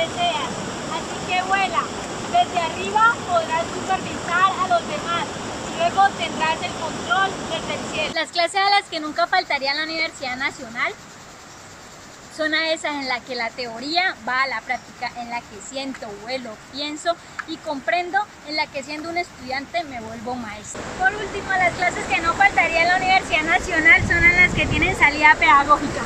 deseas. Así que vuela. Desde arriba podrás supervisar a los demás y luego tendrás el control desde el cielo. Las clases a las que nunca faltaría en la Universidad Nacional son a esas en las que la teoría va a la práctica, en la que siento, vuelo, pienso y comprendo, en la que siendo un estudiante me vuelvo maestro. Por último, las clases que no faltaría en la Universidad Nacional son a las que tienen salida pedagógica.